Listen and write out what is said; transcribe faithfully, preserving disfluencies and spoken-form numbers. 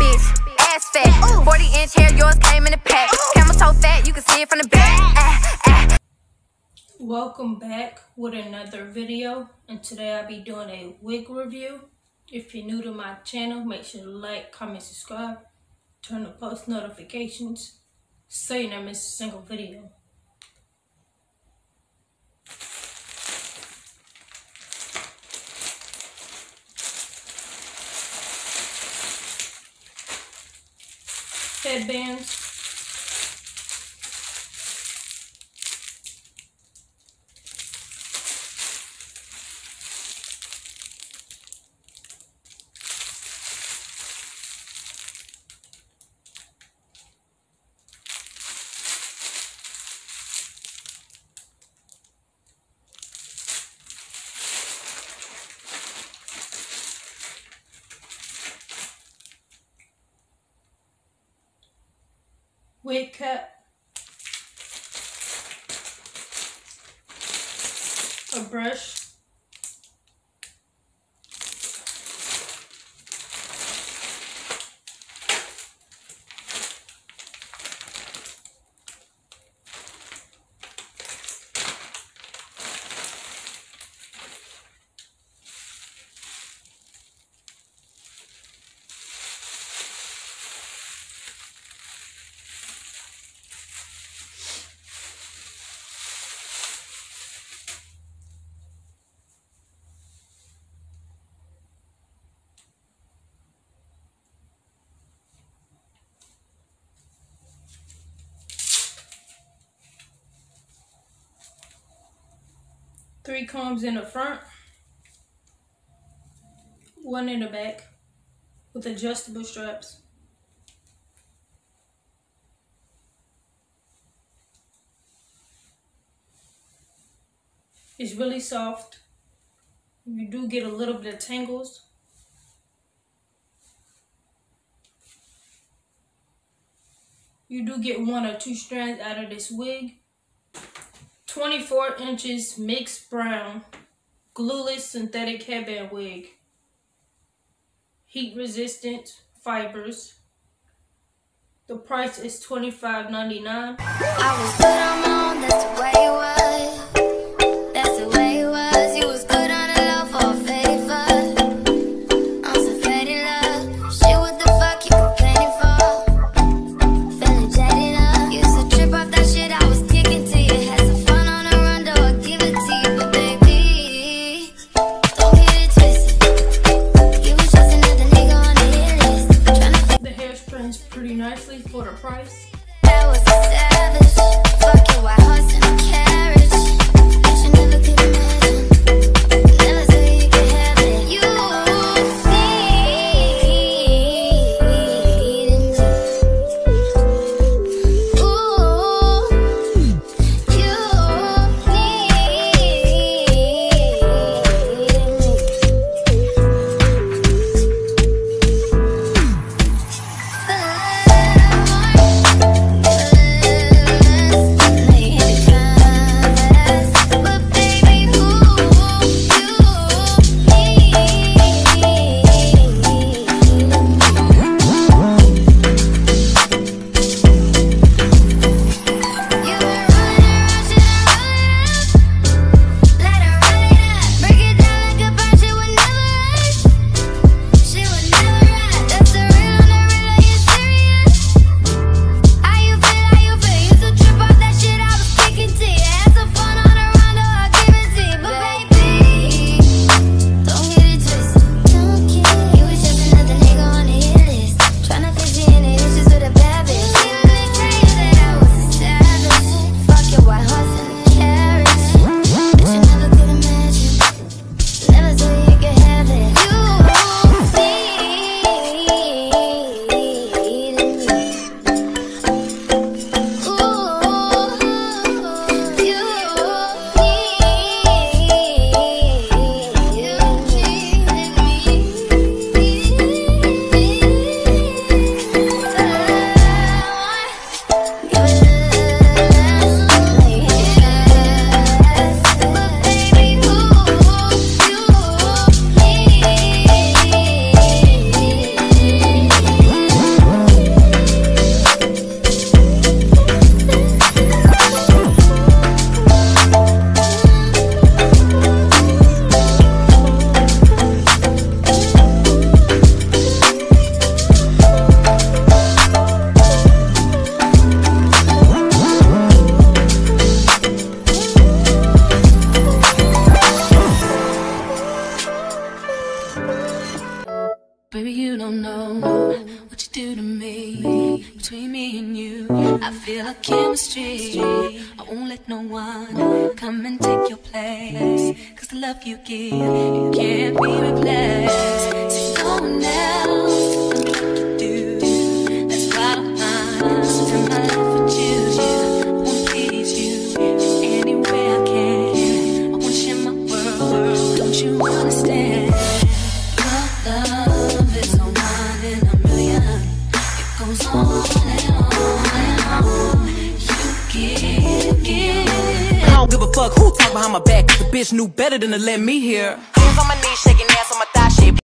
bitch, ass fat. Forty inch hair, yours came in a pack. Camel toe fat, you can see it from the back. Welcome back with another video, and today I'll be doing a wig review. If you're new to my channel, make sure to like, comment, subscribe, turn on post notifications so you never miss a single video. Headbands. Wig cap, a brush, three combs in the front, one in the back with adjustable straps. It's really soft. You do get a little bit of tangles. You do get one or two strands out of this wig. twenty-four inches mixed brown, glueless synthetic headband wig. Heat resistant fibers. The price is twenty-five ninety-nine. I was good on my own, that's the way it was. what you do to me. Between me and you, I feel a chemistry. I won't let no one come and take your place, cause the love you give, you can't be replaced. So no one else can do what you do. That's why I don't mind spend my life with you. I won't please you in any way I can. I won't share my world, don't you understand? Your love is on one in a million. It goes on and on and on. You give, give. I don't give a fuck who talk behind my back. The bitch knew better than to let me hear. Hands on my knees, shaking ass on my thigh shit.